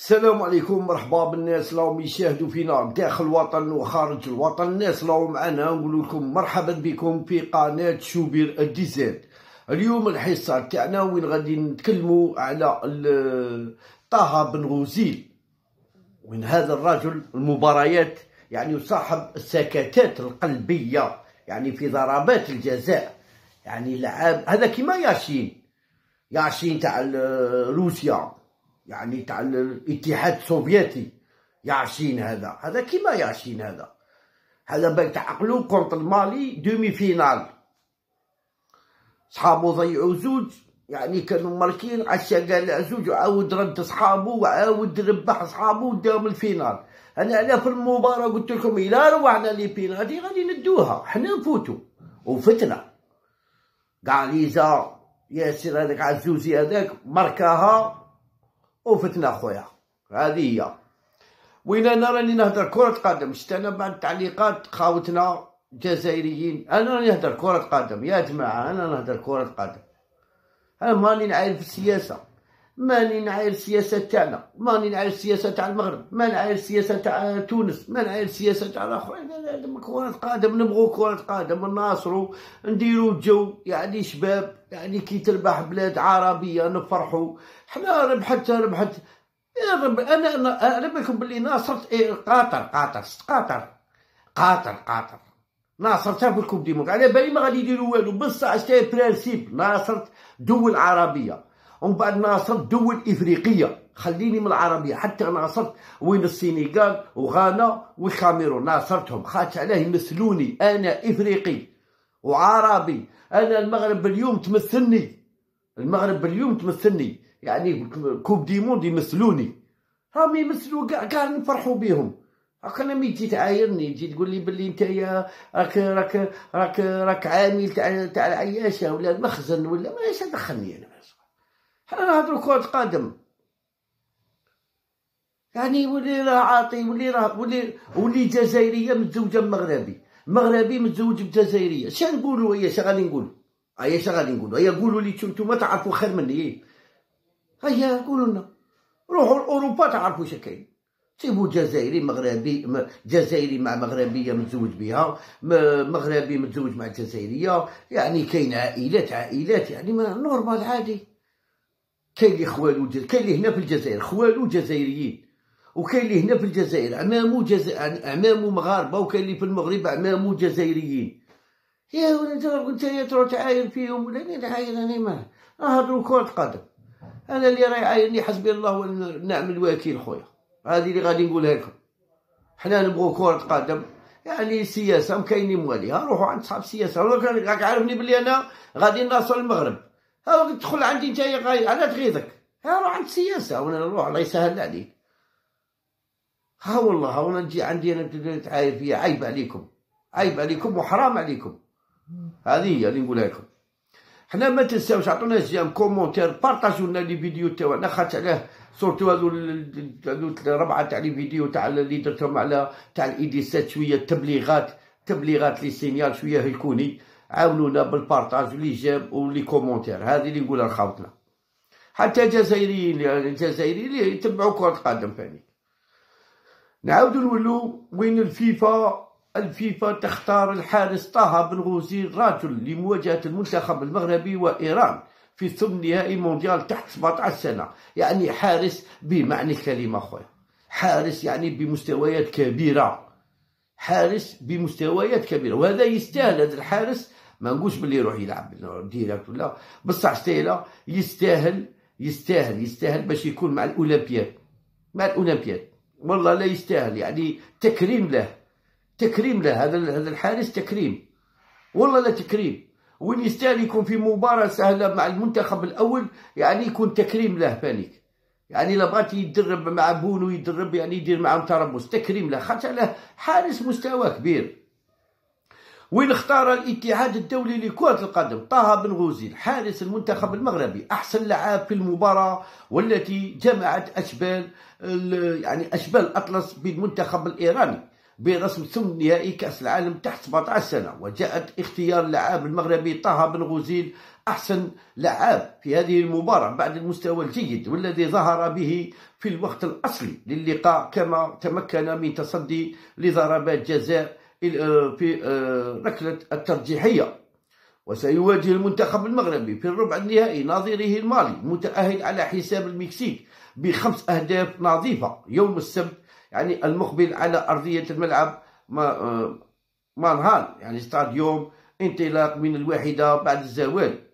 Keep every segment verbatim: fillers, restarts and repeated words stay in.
السلام عليكم، مرحبا بالناس راهم يشاهدوا فينا من داخل الوطن وخارج الوطن. الناس راهم معنا، نقول لكم مرحبا بكم في قناه شوبير ديزاد. اليوم الحصه تاعنا وين غادي نتكلموا على طه بنغوزيل، وين هذا الرجل المباريات يعني يصاحب السكتات القلبيه يعني في ضربات الجزاء، يعني لعاب هذا كيما ياسين ياسين تاع روسيا، يعني تاع الاتحاد السوفيتي. ياسين هذا هذا كيما ياسين هذا هذا باك تعقلو كونط المالي دومي فينال، صحابو ضيعوا زوج يعني كانوا ماركين عشاقالع زوج، وعاود رد صحابو وعاود ربح صحابو وداهم الفينال. انا انا في المباراه قلت لكم الا روعنا لي بينالتي غادي ندوها حنا نفوتو، وفتنا كاع ليزا ياسر هذاك عزوزي هذاك ماركاها وفتنا خويا. هذه هي وين انا راني نهدر كرة قدم. شفت انا بعد تعليقات خاوتنا جزائريين، انا راني نهدر كرة قدم يا جماعة، انا نهدر كرة قدم، انا ماني نعاير في السياسة، ماني نعاير السياسة تاعنا، ماني نعاير السياسة تاع المغرب، ما نعاير السياسة تاع تونس، ما نعاير السياسة تاع خويا. كرة قدم نبغو، كرة قدم نناصرو، نديرو جو يعني شباب، يعني كي تربح بلاد عربية نفرحو. حنا ربحت ربحت رب انا انا ربكم باللي ناصرت إيه قطر قطر قطر قطر قطر ناصرتها في الكوب دي مونك، على بالي ما غادي يديروا والو، بصح شتي برانسيب ناصرت دول عربية، ومن بعد ناصرت دول افريقية، خليني من العربية حتى ناصرت وين السينغال وغانا والكاميرون ناصرتهم، خاطر علاه يمثلوني انا افريقي وعربي. انا المغرب اليوم تمثلني، المغرب اليوم تمثلني يعني كوب دي موند يمثلوني، راهم يمثلوا كاع كاع نفرحوا بهم. راك انا ملي تجي تعايرني تجي تقول لي باللي نتايا راك راك راك راك عامل تاع تاع العياشه ولا المخزن ولا ماش دخلني انا، حنا نهضروا كرة قدم يعني. واللي راه عاطي واللي راه واللي واللي جزائريه متزوجه بمغربي، مغربي متزوج بجزائريه، شنو نقولوا هي شنو غادي نقولوا؟ هي شنو غادي نقولوا؟ هي قولوا لي نتوما تعرفوا خير مني. هيا قولوا لنا روحوا لاوروبا تعرفوا شنو كاين، سيبوا جزائري مغربي، جزائري مع مغربيه متزوج بها، مغربي متزوج مع جزائريه، يعني كاين عائلات عائلات يعني نورمال عادي. كاين اللي خوالو، كاين اللي هنا في الجزائر خوالو جزائريين، وكاين اللي هنا في الجزائر عمامو جز... عمامو مغاربه، وكاين اللي في المغرب عمامو جزائريين. يا ولد نتايا تروح تعاير فيهم ولا انا نعاير؟ انا ما نهضروا كرة قدم، انا اللي راه يعايرني حسبي الله ونعم الوكيل خويا. هذه اللي غادي نقولها لكم، حنا نبغوا كرة قدم يعني سياسه مكاينين مواليها. روحوا عند صحاب السياسه، راك عارفني بلي انا غادي ناصر المغرب، ها تدخل عندي نتايا غاي على تغيظك، ها روح عند السياسه ولا نروح الله يسهل عليك. ها والله ها وانا نجي عندي انا تعاير فيا، عيب عليكم، عيب عليكم وحرام عليكم. هذه هي اللي نقولها لكم. حنا ما تنساوش عطونا جيم كومونتير، بارطاجيو لنا لي فيديو تاعنا، خاطر علاه سورتو هذو هذو ربعه تاع لي فيديو تاع اللي درتهم على تاع الايديسات، شويه التبليغات تبليغات لي سينيال شويه هيكوني، عاونونا بالبارطاج ولي جيم ولي كومونتير. هذه اللي نقولها لخاوتنا، حتى جزائريين الجزائريين اللي يتبعوا كرة القدم ثاني. نعاودو نولو وين الفيفا، الفيفا تختار الحارس طه بنغوزيل راجل لمواجهة المنتخب المغربي وإيران في ثمن نهائي مونديال تحت سبعطاش سنة، يعني حارس بمعنى الكلمة خويا، حارس يعني بمستويات كبيرة، حارس بمستويات كبيرة، وهذا يستاهل. هذا الحارس ما نقولش باللي يروح يلعب ديريكت ولا، بصح ستايلا يستاهل يستاهل يستاهل باش يكون مع الأولمبياد، مع الأولمبياد والله لا يستاهل، يعني تكريم له، تكريم له هذا هذا الحارس، تكريم والله لا تكريم. وين يستاهل يكون في مباراة سهلة مع المنتخب الأول يعني يكون تكريم له فانيك، يعني لا بغات يتدرب مع بونو يتدرب يعني يدير معاهم تربص، تكريم له خاطر له حارس مستوى كبير. وين اختار الاتحاد الدولي لكرة القدم طه بنغوزيل حارس المنتخب المغربي أحسن لاعب في المباراة، والتي جمعت أشبال يعني أشبال الأطلس بالمنتخب الإيراني برسم ثمن نهائي كأس العالم تحت سبعة عشر سنة، وجاءت اختيار اللاعب المغربي طه بنغوزيل أحسن لاعب في هذه المباراة بعد المستوى الجيد والذي ظهر به في الوقت الأصلي للقاء، كما تمكن من تصدي لضربات جزاء في ركلة الترجيحية. وسيواجه المنتخب المغربي في الربع النهائي نظيره المالي متأهل على حساب المكسيك بخمس أهداف نظيفة يوم السبت يعني المقبل على أرضية الملعب مانهال، يعني ستاديوم، انطلاق من الواحدة بعد الزوال.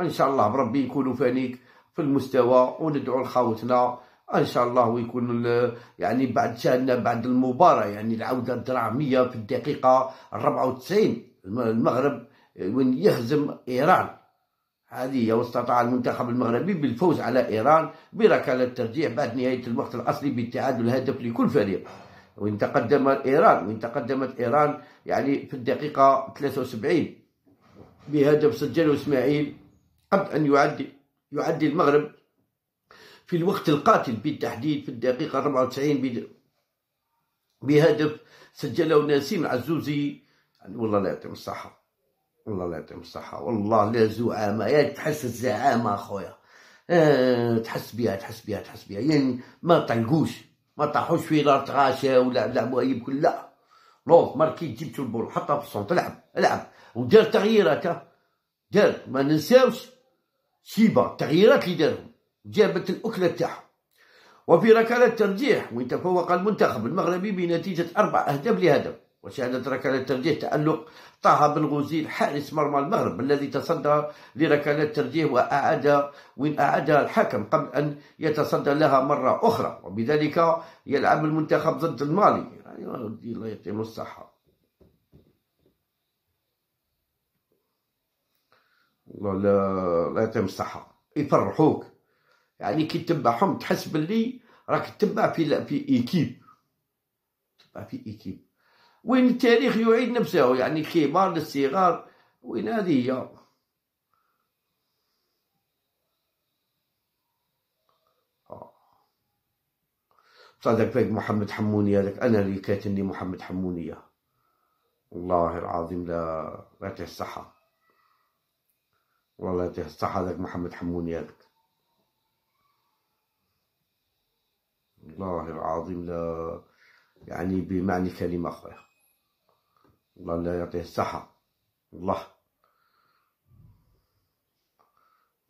إن شاء الله بربي يكونوا فانيك في المستوى، وندعو لخاوتنا إن شاء الله ويكون يعني بعد شأننا بعد المباراة، يعني العودة الدرامية في الدقيقة أربعة وتسعين المغرب وين يهزم إيران. هذه واستطاع المنتخب المغربي بالفوز على إيران بركلة الترجيح بعد نهاية الوقت الأصلي بالتعادل هدف لكل فريق، وإن تقدمت إيران وإن تقدمت إيران يعني في الدقيقة ثلاثة وسبعين بهدف سجله اسماعيل قبل أن يعدي يعدي المغرب في الوقت القاتل بالتحديد في الدقيقة أربعة وتسعين بهدف سجله نسيم عزوزي. يعني والله لا يعطيهم الصحة، والله لا يعطيهم الصحة، والله لا زعامة، يا تحس الزعامة أخويا، آه تحس بها تحس بها تحس بها، يعني ما طلقوش ما طاحوش في لا تغاشا ولا لعبوا أي بكل، لا لوف ماركي جبتو البول حطها في الصندوق، العب العب ودار تغييرات، دار ما ننساوش شيبة التغييرات اللي دارهم جابت الأكلة تاعهم. وفي ركلة الترجيح وين تفوق المنتخب المغربي بنتيجة أربع أهداف لهدف، وشهدت ركلة الترجيح تألق طه بنغوزيل حارس مرمى المغرب الذي تصدى لركلة الترجيح وأعاد وإن أعادها الحكم قبل أن يتصدى لها مرة أخرى، وبذلك يلعب المنتخب ضد المالي. يعني الله يعطيهم الصحة، والله لا لا يعطيهم الصحة، يفرحوك يعني كي تتبعهم تحس باللي راك تتبع في في إيكيب، تتبع في إيكيب وين التاريخ يعيد نفسه، يعني الكبار للصغار، وين هذه هي. صادق فيك محمد حموني، هذاك أنا اللي كاتني محمد حموني، والله العظيم لا لا يعطيه الصحة، والله لا يعطيه الصحة هذاك محمد حموني هذاك، والله العظيم لا يعني بمعنى كلمة أخرى، الله لا يعطيه الصحة، الله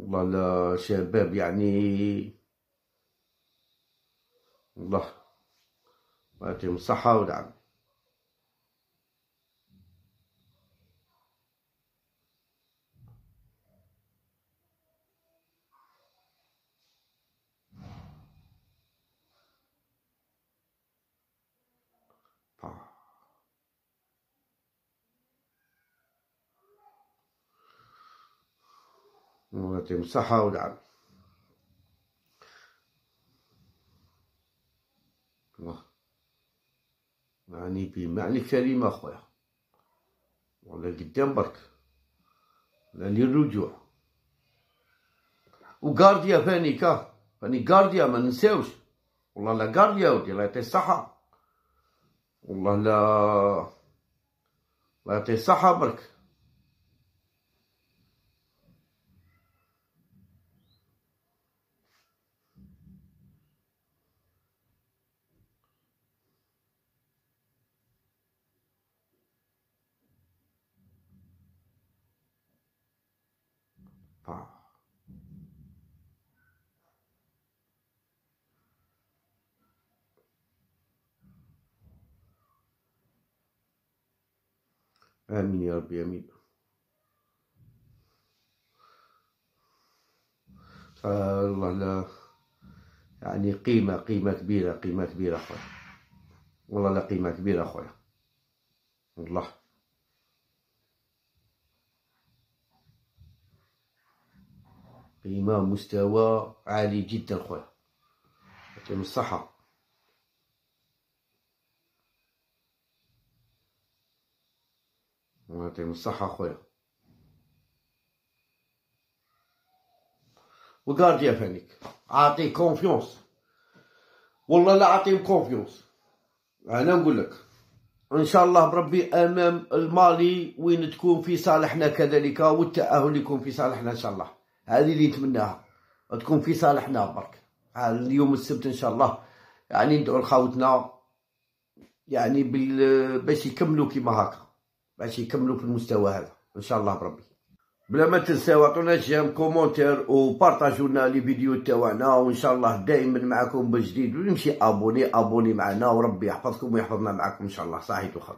الله لا شباب يعني، الله الله يعطيهم الصحة ودعم. الله يعطيهم الصحة والعافية. الله يعني بمعنى كلمة أخويا، ولا قدام برك، ولا للرجوع، وكارديا فاني كا فاني كارديا ما ننساوش، والله لا كارديا ودي الله يعطيه الصحة، والله لا الله يعطيه الصحة برك. آمين يا ربي آمين. الله لا يعني قيمة قيمة كبيرة قيمة كبيرة أخويا، والله لا قيمة كبيرة أخويا، والله قيمة مستوى عالي جدا خويا، يعطيهم الصحة. يعطيهم الصحة خويا. وكارديا فانيك، أعطيه كونفيونس، والله لا أعطيهم كونفيونس، أنا نقول لك ان شاء الله بربي امام المالي وين تكون في صالحنا كذلك، والتاهل يكون في صالحنا ان شاء الله. هذه اللي نتمناها تكون في صالحنا برك اليوم السبت ان شاء الله. يعني ندعو لخاوتنا يعني باش يكملوا كيما هكا، باش يكملوا في المستوى هذا ان شاء الله بربي. بلا ما تنساو عطونا جيم كومونتير وبارطاجوا لنا لي فيديو تاعنا، وان شاء الله دائما معكم بجديد. ونمشي ابوني ابوني معنا، وربي يحفظكم ويحفظنا معكم ان شاء الله. صحيح وخير.